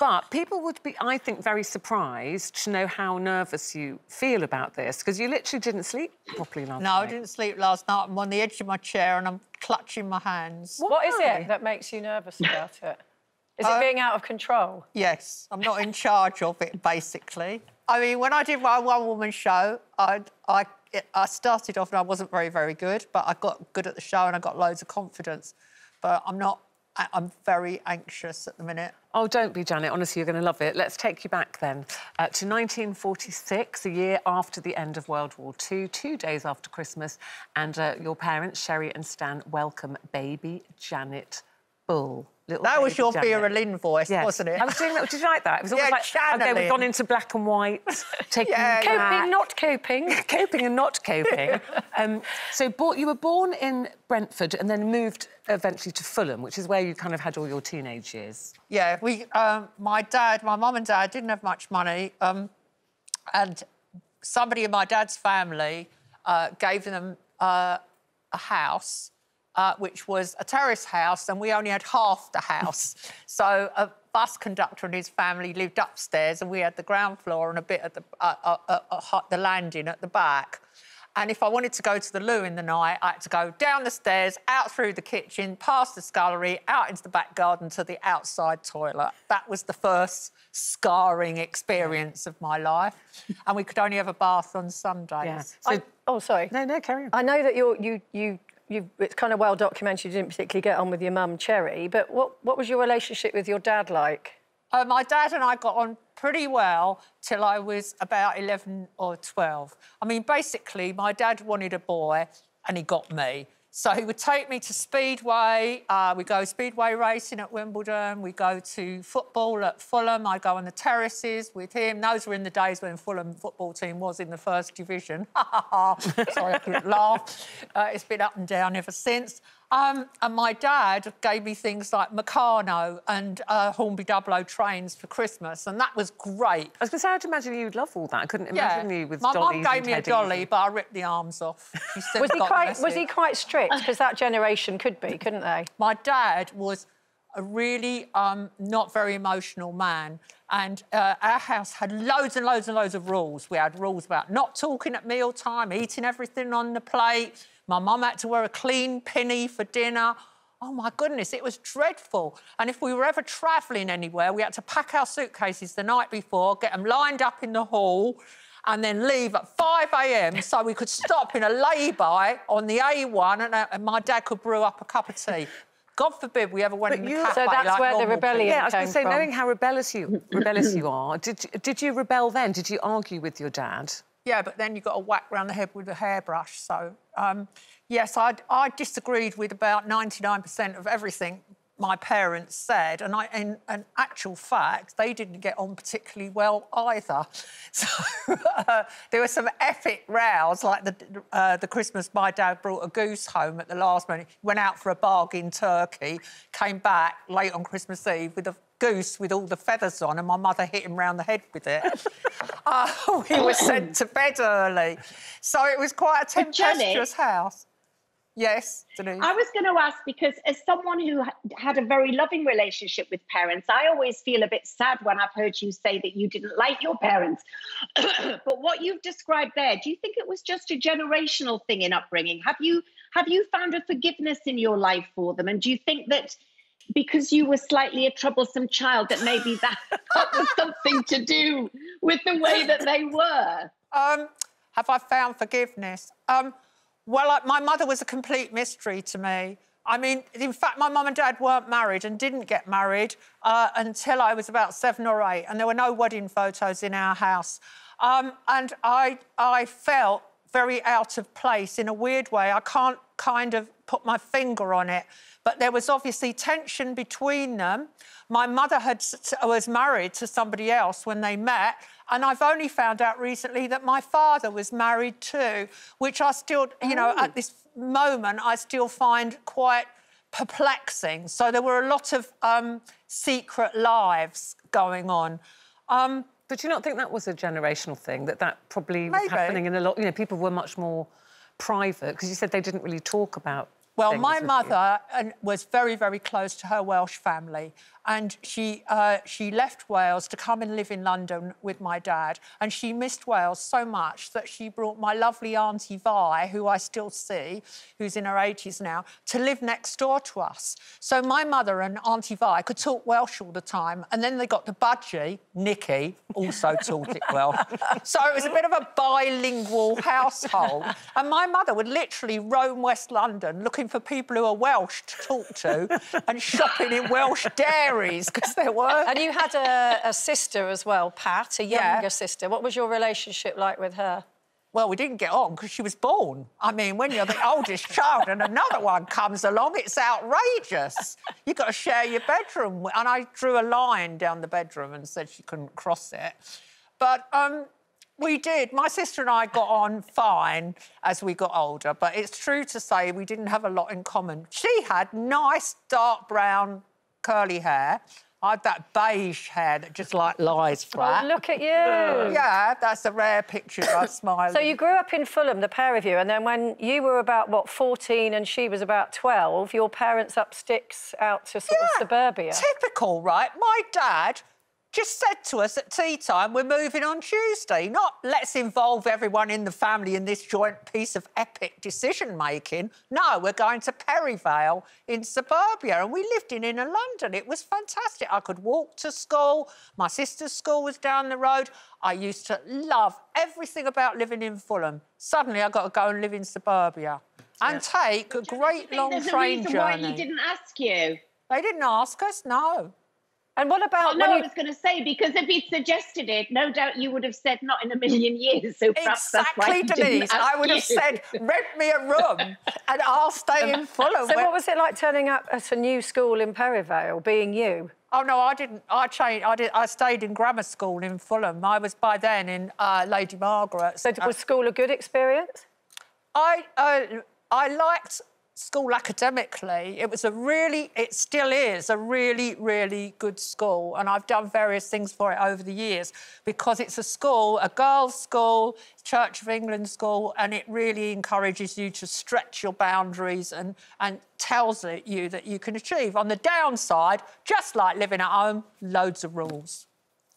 But people would be, I think, very surprised to know how nervous you feel about this, because you literally didn't sleep properly last night. No, I didn't sleep last night. I'm on the edge of my chair and I'm clutching my hands. What is it that makes you nervous about it? Is it being out of control? Yes, I'm not in charge of it, basically. I mean, when I did my one-woman show, I started off and I wasn't very good, but I got good at the show and I got loads of confidence. But I'm very anxious at the minute. Oh, don't be, Janet. Honestly, you're going to love it. Let's take you back, then, to 1946, a year after the end of World War II, 2 days after Christmas, and your parents, Sherry and Stan, welcome baby Janet Bull. That was your Vera Lynn voice, wasn't it? I was doing that. Did you like that? It was almost like, channeling. OK, we've gone into black and white. Taking coping, not coping. Coping and not coping. So you were born in Brentford and then moved eventually to Fulham, which is where you kind of had all your teenage years. Yeah, my mum and dad didn't have much money, and somebody in my dad's family gave them a house, which was a terrace house, and we only had half the house. So a bus conductor and his family lived upstairs, and we had the ground floor and a bit at the landing at the back. And if I wanted to go to the loo in the night, I had to go down the stairs, out through the kitchen, past the scullery, out into the back garden to the outside toilet. That was the first scarring experience of my life. And we could only have a bath on some days. Yeah. So... Oh, sorry. No, carry on. I know that it's kind of well documented you didn't particularly get on with your mum, Cherry, but what was your relationship with your dad like? My dad and I got on pretty well till I was about 11 or 12. I mean, basically, my dad wanted a boy and he got me. So he would take me to Speedway. We go Speedway racing at Wimbledon. We go to football at Fulham. I go on the terraces with him. Those were in the days when Fulham football team was in the first division. Sorry, I couldn't laugh. It's been up and down ever since. And my dad gave me things like Meccano and Hornby Double O trains for Christmas, and that was great. I was going to say, I'd imagine you'd love all that. I couldn't imagine you with dollies. My mum gave me a dolly, but I ripped the arms off. Was he quite strict? Because that generation could be, couldn't they? My dad was a really not very emotional man, and our house had loads of rules. We had rules about not talking at mealtime, eating everything on the plate. My mum had to wear a clean pinny for dinner. Oh, my goodness, it was dreadful. And if we were ever travelling anywhere, we had to pack our suitcases the night before, get them lined up in the hall and then leave at 5 a.m. so we could stop in a lay-by on the A1 and my dad could brew up a cup of tea. God forbid we ever went in the cafe. So that's like where the rebellion came from. Yeah, I was going to say, knowing how rebellious you are, did you rebel then? Did you argue with your dad? Yeah, but then you got a whack round the head with a hairbrush. So, yes, I disagreed with about 99% of everything my parents said, and in actual fact, they didn't get on particularly well either. So there were some epic rows, like the Christmas my dad brought a goose home at the last minute, went out for a bargain turkey, came back late on Christmas Eve with a goose with all the feathers on, and my mother hit him round the head with it. We were sent to bed early. So it was quite a tempestuous house. Yes, Denise? I was going to ask, because as someone who had a very loving relationship with parents, I always feel a bit sad when I've heard you say that you didn't like your parents. But what you've described there, do you think it was just a generational thing in upbringing? Have you found a forgiveness in your life for them? And do you think that because you were slightly a troublesome child, that maybe that was something to do with the way that they were? Have I found forgiveness? Well, my mother was a complete mystery to me. I mean, in fact, my mum and dad weren't married and didn't get married until I was about 7 or 8, and there were no wedding photos in our house. And I felt very out of place in a weird way. I can't kind of put my finger on it, but there was obviously tension between them. My mother was married to somebody else when they met, and I've only found out recently that my father was married too, which I still, you know, at this moment, I still find quite perplexing. So there were a lot of secret lives going on. But do you not think that was a generational thing, that probably was happening in a lot... You know, people were much more private, because you said they didn't really talk about Well, my mother was very, very close to her Welsh family, and she left Wales to come and live in London with my dad, and she missed Wales so much that she brought my lovely Auntie Vi, who I still see, who's in her 80s now, to live next door to us. So my mother and Auntie Vi could talk Welsh all the time, and then they got the budgie, Nicky, also taught it Welsh. So it was a bit of a bilingual household, and my mother would literally roam West London looking for people who are Welsh to talk to and shopping in Welsh dairies, because there were. And you had a sister as well, Pat, a younger sister. What was your relationship like with her? Well, we didn't get on because she was born. I mean, when you're the oldest child and another one comes along, it's outrageous. You've got to share your bedroom. And I drew a line down the bedroom and said she couldn't cross it. But we did. My sister and I got on fine as we got older, but it's true to say we didn't have a lot in common. She had nice, dark brown, curly hair. I had that beige hair that just, like, lies flat. Oh, look at you. Yeah, that's a rare picture of us smiling. So you grew up in Fulham, the pair of you, and then when you were about, what, 14 and she was about 12, your parents up sticks out to sort of suburbia. Typical, right? My dad just said to us at tea time, we're moving on Tuesday, not let's involve everyone in the family in this joint piece of epic decision-making. No, we're going to Perivale in suburbia, and we lived in inner London. It was fantastic. I could walk to school. My sister's school was down the road. I used to love everything about living in Fulham. Suddenly, I got to go and live in suburbia and take a great long train journey. Why they didn't ask you? They didn't ask us, no. And what about... Oh, no, I was going to say, because if he'd suggested it, no doubt you would have said not in a million years, so perhaps that's why. Exactly, Denise. I would have said, rent me a room and I'll stay in Fulham. So what was it like turning up at a new school in Perivale, being you? Oh, no, I didn't. I stayed in grammar school in Fulham. I was, by then, in Lady Margaret. So was school a good experience? I liked school academically. It was a really, it still is, a really, really good school. And I've done various things for it over the years because it's a school, a girls' school, Church of England school, and it really encourages you to stretch your boundaries and tells you that you can achieve. On the downside, just like living at home, loads of rules.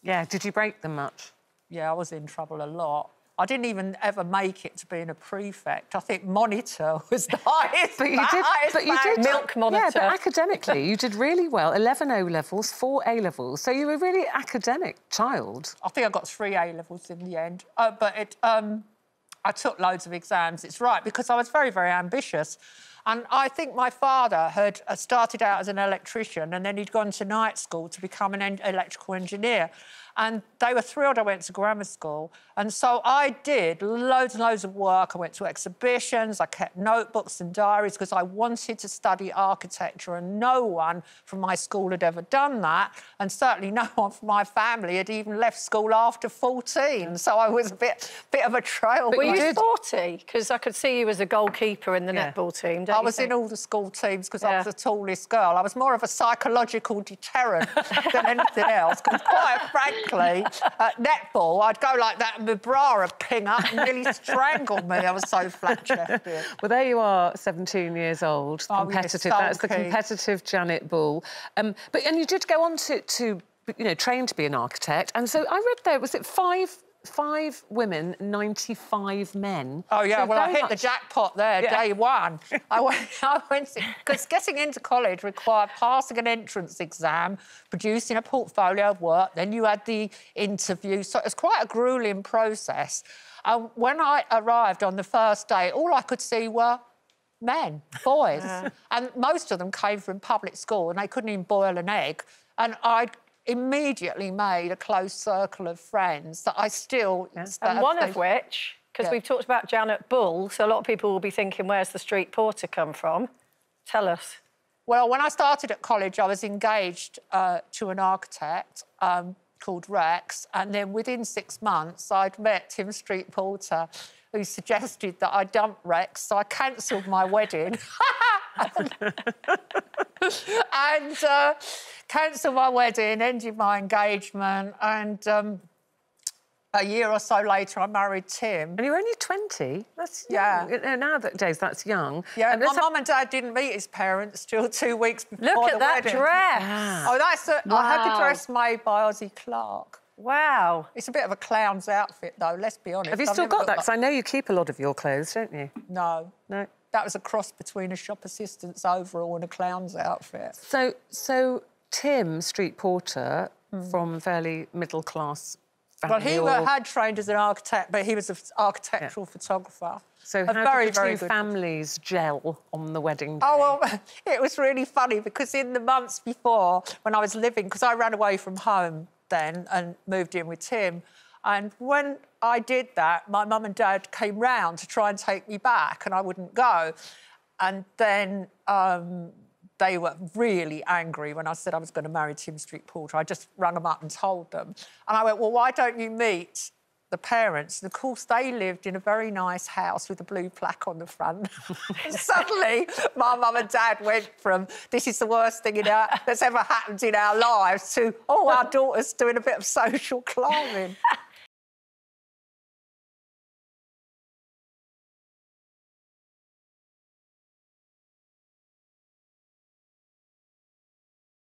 Yeah, did you break them much? Yeah, I was in trouble a lot. I didn't even ever make it to being a prefect. I think monitor was the highest. But you did milk monitor. Yeah, but academically, you did really well. 11 O-levels, 4 A-levels. So you were a really academic child. I think I got 3 A-levels in the end. I took loads of exams. It's right, because I was very, very ambitious. And I think my father had started out as an electrician and then he'd gone to night school to become an electrical engineer. And they were thrilled I went to grammar school. And so I did loads and loads of work. I went to exhibitions, I kept notebooks and diaries because I wanted to study architecture and no one from my school had ever done that. And certainly no one from my family had even left school after 14. So I was a bit of a trailblazer. Were you sporty? Because I could see you as a goalkeeper in the netball team, don't you? I was in all the school teams because I was the tallest girl. I was more of a psychological deterrent than anything else because quite frankly, at netball, I'd go like that and my bra would ping up and nearly strangle me. I was so flat-chested. Well, there you are, 17 years old, competitive. That's the competitive Janet Bull. And you did go on to you know, train to be an architect. And so I read there, was it 5 women, 95 men? Oh, yeah, so well, I hit the jackpot there, day one. I went because getting into college required passing an entrance exam, producing a portfolio of work, then you had the interview, so it was quite a gruelling process. And when I arrived on the first day, all I could see were men, boys, and most of them came from public school and they couldn't even boil an egg, and I immediately made a close circle of friends that I still... And one of which, because we've talked about Janet Bull, so a lot of people will be thinking, where's the street porter come from? Tell us. Well, when I started at college, I was engaged to an architect called Rex, and then within 6 months, I'd met Tim Street Porter, who suggested that I dump Rex, so I cancelled my wedding. And cancelled my wedding, ended my engagement, and a year or so later, I married Tim. And you were only 20? That's young. Yeah. Nowadays, that's young. Yeah, my mum and dad didn't meet his parents till 2 weeks before the wedding. Look at that dress. Yeah. Oh, that's... wow. I had the dress made by Ozzy Clark. Wow. It's a bit of a clown's outfit, though, let's be honest. Have you still got that? Because I know you keep a lot of your clothes, don't you? No. No. That was a cross between a shop assistant's overall and a clown's outfit. So Tim Street Porter, from fairly middle-class family... Well, he had trained as an architect, but he was an architectural photographer. So how did the two families gel on the wedding day? Oh, well, it was really funny, because in the months before, when I was living... Because I ran away from home then and moved in with Tim, and when I did that, my mum and dad came round to try and take me back, and I wouldn't go. And then they were really angry when I said I was going to marry Tim Street Porter. I just rang them up and told them. And I went, well, why don't you meet the parents? And, of course, they lived in a very nice house with a blue plaque on the front. And suddenly, my mum and dad went from, this is the worst thing that's ever happened in our lives, to, oh, our daughter's doing a bit of social climbing.